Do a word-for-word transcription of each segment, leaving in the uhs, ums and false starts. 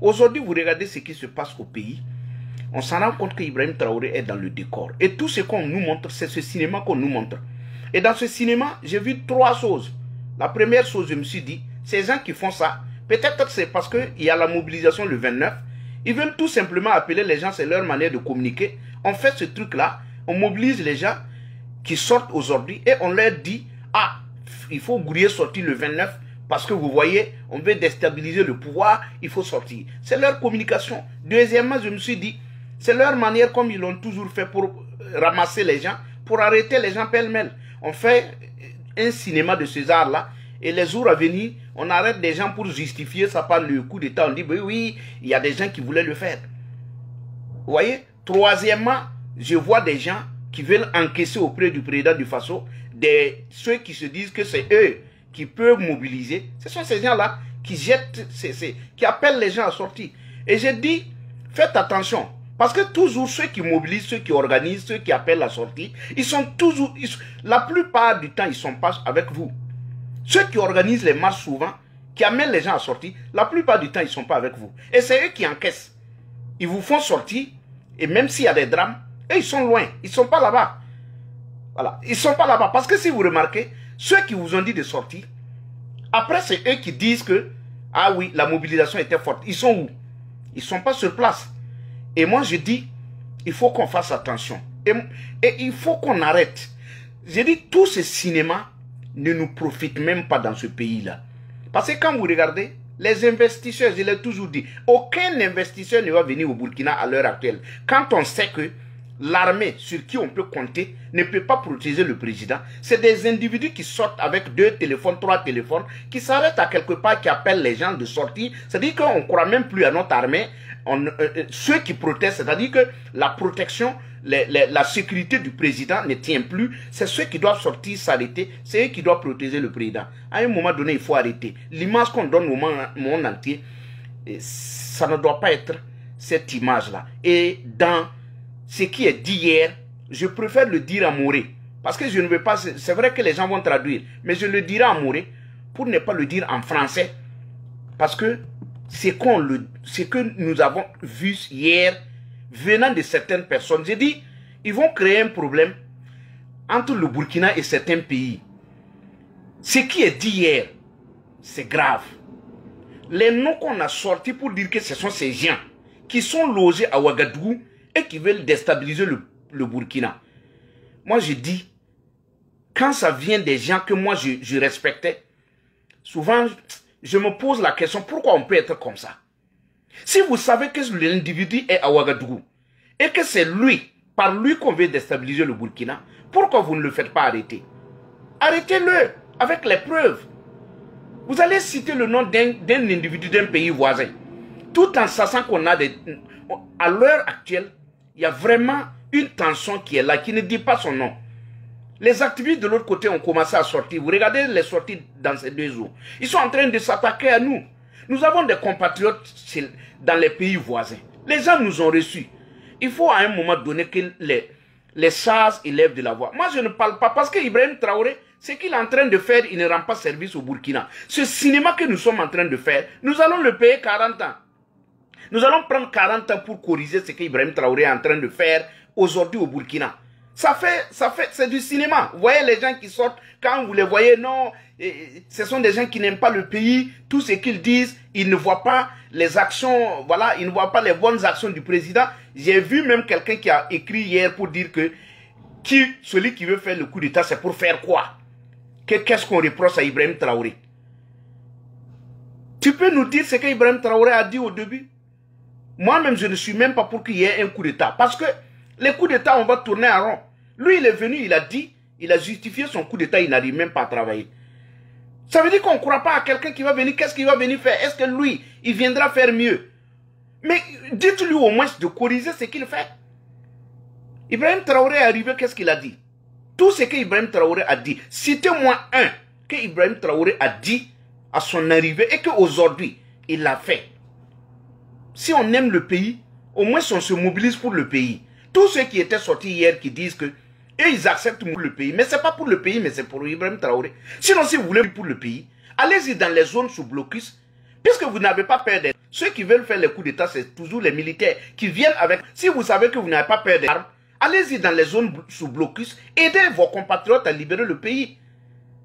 Aujourd'hui, vous regardez ce qui se passe au pays. On s'en rend compte qu'Ibrahim Traoré est dans le décor. Et tout ce qu'on nous montre, c'est ce cinéma qu'on nous montre. Et dans ce cinéma, j'ai vu trois choses. La première chose, je me suis dit, ces gens qui font ça, peut-être c'est parce qu'il y a la mobilisation le vingt-neuf. Ils veulent tout simplement appeler les gens, c'est leur manière de communiquer. On fait ce truc-là, on mobilise les gens qui sortent aujourd'hui et on leur dit, ah, il faut Goudier sortir le vingt-neuf parce que vous voyez, on veut déstabiliser le pouvoir, il faut sortir. C'est leur communication. Deuxièmement, je me suis dit, c'est leur manière comme ils l'ont toujours fait pour ramasser les gens, pour arrêter les gens pêle-mêle. On fait un cinéma de César là, et les jours à venir, on arrête des gens pour justifier ça par le coup d'État. On dit, oui, oui, il y a des gens qui voulaient le faire. Vous voyez? Troisièmement, je vois des gens qui veulent encaisser auprès du président du Faso, des, ceux qui se disent que c'est eux qui peuvent mobiliser. Ce sont ces gens-là qui jettent, ces, ces, qui appellent les gens à sortir. Et j'ai dit, faites attention. Parce que toujours ceux qui mobilisent, ceux qui organisent, ceux qui appellent la sortie, ils sont toujours, ils, la plupart du temps, ils sont pas avec vous. Ceux qui organisent les marches souvent, qui amènent les gens à sortir, la plupart du temps, ils sont pas avec vous. Et c'est eux qui encaissent. Ils vous font sortir, et même s'il y a des drames, eux, ils sont loin, ils sont pas là-bas. Voilà, ils sont pas là-bas. Parce que si vous remarquez, ceux qui vous ont dit de sortir, après, c'est eux qui disent que, ah oui, la mobilisation était forte. Ils sont où? Ils sont pas sur place. Et moi, je dis, il faut qu'on fasse attention. Et, et il faut qu'on arrête. J'ai dit, tout ce cinéma ne nous profite même pas dans ce pays-là. Parce que quand vous regardez, les investisseurs, je l'ai toujours dit, aucun investisseur ne va venir au Burkina à l'heure actuelle. Quand on sait que l'armée sur qui on peut compter ne peut pas protéger le président, c'est des individus qui sortent avec deux téléphones, trois téléphones, qui s'arrêtent à quelque part, qui appellent les gens de sortir. C'est-à-dire qu'on ne croit même plus à notre armée. On, euh, ceux qui protestent, c'est-à-dire que la protection, les, les, la sécurité du président ne tient plus. C'est ceux qui doivent sortir, s'arrêter. C'est eux qui doivent protéger le président. À un moment donné, il faut arrêter. L'image qu'on donne au monde, monde entier, ça ne doit pas être cette image-là. Et dans ce qui est dit hier, je préfère le dire à Moré. Parce que je ne veux pas... C'est vrai que les gens vont traduire, mais je le dirai à Moré pour ne pas le dire en français. Parce que c'est qu'on le... ce que nous avons vu hier, venant de certaines personnes, j'ai dit, ils vont créer un problème entre le Burkina et certains pays. Ce qui est dit hier, c'est grave. Les noms qu'on a sortis pour dire que ce sont ces gens qui sont logés à Ouagadougou et qui veulent déstabiliser le, le Burkina. Moi, je dis, quand ça vient des gens que moi, je, je respectais, souvent, je me pose la question, pourquoi on peut être comme ça? Si vous savez que l'individu est à Ouagadougou et que c'est lui, par lui qu'on veut déstabiliser le Burkina, pourquoi vous ne le faites pas arrêter? Arrêtez-le avec les preuves. Vous allez citer le nom d'un individu d'un pays voisin, tout en sachant qu'on a des... À l'heure actuelle, il y a vraiment une tension qui est là, qui ne dit pas son nom. Les activistes de l'autre côté ont commencé à sortir. Vous regardez les sorties dans ces deux jours. Ils sont en train de s'attaquer à nous. Nous avons des compatriotes dans les pays voisins. Les gens nous ont reçus. Il faut à un moment donné que les, les chars élèvent de la voix. Moi, je ne parle pas parce que Ibrahim Traoré, ce qu'il est en train de faire, il ne rend pas service au Burkina. Ce cinéma que nous sommes en train de faire, nous allons le payer quarante ans. Nous allons prendre quarante ans pour corriger ce qu'Ibrahim Traoré est en train de faire aujourd'hui au Burkina. Ça fait, ça fait, c'est du cinéma. Vous voyez les gens qui sortent, quand vous les voyez, non, ce sont des gens qui n'aiment pas le pays. Tout ce qu'ils disent, ils ne voient pas les actions, voilà, ils ne voient pas les bonnes actions du président. J'ai vu même quelqu'un qui a écrit hier pour dire que qui, celui qui veut faire le coup d'État, c'est pour faire quoi? Qu'est-ce qu'on reproche à Ibrahim Traoré? Tu peux nous dire ce qu'Ibrahim Traoré a dit au début? Moi-même, je ne suis même pas pour qu'il y ait un coup d'État. Parce que les coups d'État, on va tourner en rond. Lui, il est venu, il a dit, il a justifié son coup d'État, il n'arrive même pas à travailler. Ça veut dire qu'on ne croit pas à quelqu'un qui va venir, qu'est-ce qu'il va venir faire? Est-ce que lui, il viendra faire mieux? Mais dites-lui au moins de corriger ce qu'il fait. Ibrahim Traoré est arrivé, qu'est-ce qu'il a dit? Tout ce que Ibrahim Traoré a dit, citez-moi un que Ibrahim Traoré a dit à son arrivée et qu'aujourd'hui, il l'a fait. Si on aime le pays, au moins on se mobilise pour le pays. Tous ceux qui étaient sortis hier qui disent que eux, ils acceptent pour le pays. Mais ce n'est pas pour le pays, mais c'est pour Ibrahim Traoré. Sinon, si vous voulez pour le pays, allez-y dans les zones sous blocus, puisque vous n'avez pas peur d'être. Ceux qui veulent faire les coups d'État, c'est toujours les militaires qui viennent avec. Si vous savez que vous n'avez pas peur des armes, allez-y dans les zones sous blocus, aidez vos compatriotes à libérer le pays.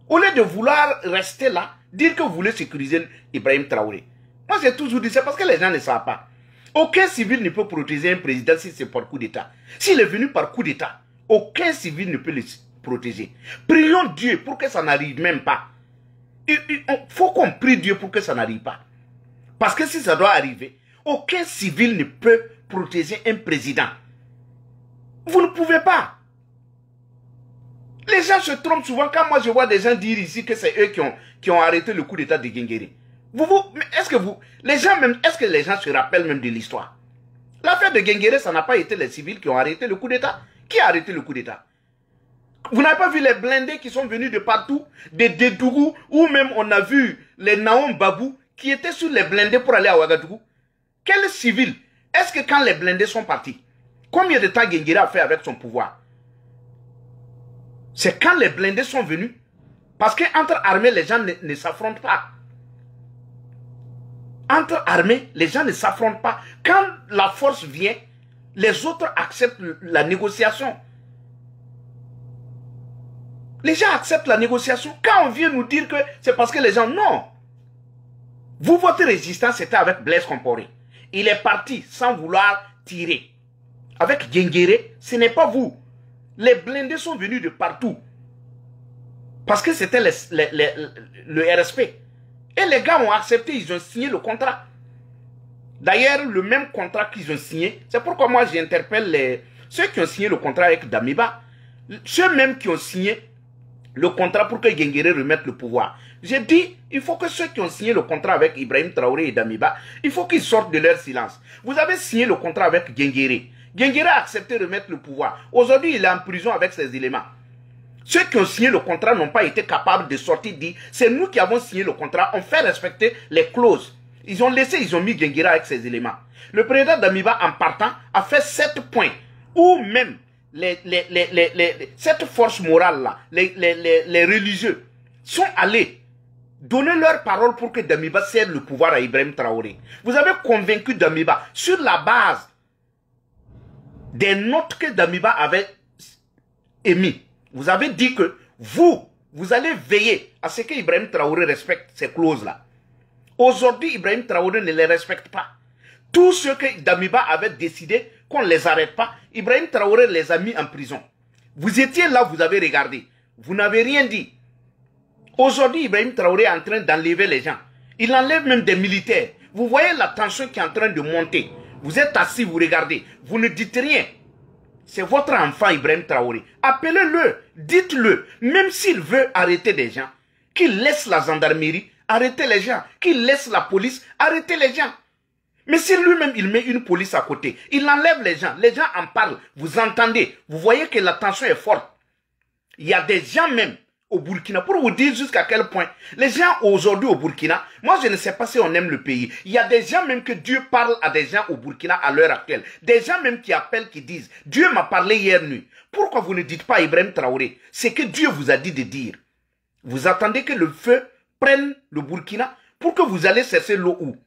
Au lieu de vouloir rester là, dire que vous voulez sécuriser Ibrahim Traoré. Moi, j'ai toujours dit, c'est parce que les gens ne savent pas. Aucun civil ne peut protéger un président si c'est par coup d'État. S'il est venu par coup d'État, aucun civil ne peut le protéger. Prions Dieu pour que ça n'arrive même pas. Il faut qu'on prie Dieu pour que ça n'arrive pas. Parce que si ça doit arriver, aucun civil ne peut protéger un président. Vous ne pouvez pas. Les gens se trompent souvent. Quand moi je vois des gens dire ici que c'est eux qui ont, qui ont arrêté le coup d'État de Guingéré. Vous, vous, est-ce que vous, les gens même, est-ce que les gens se rappellent même de l'histoire? L'affaire de Guingéré, ça n'a pas été les civils qui ont arrêté le coup d'État. Qui a arrêté le coup d'État? Vous n'avez pas vu les blindés qui sont venus de partout, de Dédougou, ou même on a vu les Naon Babou qui étaient sur les blindés pour aller à Ouagadougou. Quel civil? Est-ce que quand les blindés sont partis, combien de temps Guingéré a fait avec son pouvoir? C'est quand les blindés sont venus, parce qu'entre armées, les gens ne, ne s'affrontent pas. Entre armées, les gens ne s'affrontent pas. Quand la force vient, les autres acceptent la négociation. Les gens acceptent la négociation. Quand on vient nous dire que c'est parce que les gens... Non. Vous, votre résistance, c'était avec Blaise Compaoré. Il est parti sans vouloir tirer. Avec Guingéré, ce n'est pas vous. Les blindés sont venus de partout. Parce que c'était le R S P. Et les gars ont accepté, ils ont signé le contrat. D'ailleurs, le même contrat qu'ils ont signé, c'est pourquoi moi j'interpelle les... ceux qui ont signé le contrat avec Damiba, ceux mêmes qui ont signé le contrat pour que Guingéré remette le pouvoir. J'ai dit, il faut que ceux qui ont signé le contrat avec Ibrahim Traoré et Damiba, il faut qu'ils sortent de leur silence. Vous avez signé le contrat avec Guingéré. Guingéré a accepté de remettre le pouvoir. Aujourd'hui, il est en prison avec ses éléments. Ceux qui ont signé le contrat n'ont pas été capables de sortir dit c'est nous qui avons signé le contrat, on fait respecter les clauses. Ils ont laissé, ils ont mis Guingéré avec ses éléments. Le président Damiba, en partant, a fait sept points. Ou même, les, les, les, les, les, cette force morale-là, les, les, les, les religieux, sont allés donner leur parole pour que Damiba cède le pouvoir à Ibrahim Traoré. Vous avez convaincu Damiba sur la base des notes que Damiba avait émises. Vous avez dit que vous, vous allez veiller à ce que Ibrahim Traoré respecte ces clauses-là. Aujourd'hui, Ibrahim Traoré ne les respecte pas. Tout ce que Damiba avait décidé, qu'on ne les arrête pas, Ibrahim Traoré les a mis en prison. Vous étiez là, vous avez regardé. Vous n'avez rien dit. Aujourd'hui, Ibrahim Traoré est en train d'enlever les gens. Il enlève même des militaires. Vous voyez la tension qui est en train de monter. Vous êtes assis, vous regardez. Vous ne dites rien. C'est votre enfant Ibrahim Traoré. Appelez-le, dites-le, même s'il veut arrêter des gens, qu'il laisse la gendarmerie, arrêter les gens, qu'il laisse la police, arrêter les gens. Mais si lui-même, il met une police à côté, il enlève les gens, les gens en parlent, vous entendez, vous voyez que la tension est forte. Il y a des gens même au Burkina, pour vous dire jusqu'à quel point, les gens aujourd'hui au Burkina, moi je ne sais pas si on aime le pays, il y a des gens même que Dieu parle à des gens au Burkina à l'heure actuelle, des gens même qui appellent, qui disent, Dieu m'a parlé hier nuit, pourquoi vous ne dites pas à Ibrahim Traoré, c'est que Dieu vous a dit de dire. Vous attendez que le feu prenne le Burkina pour que vous allez cesser l'eau où?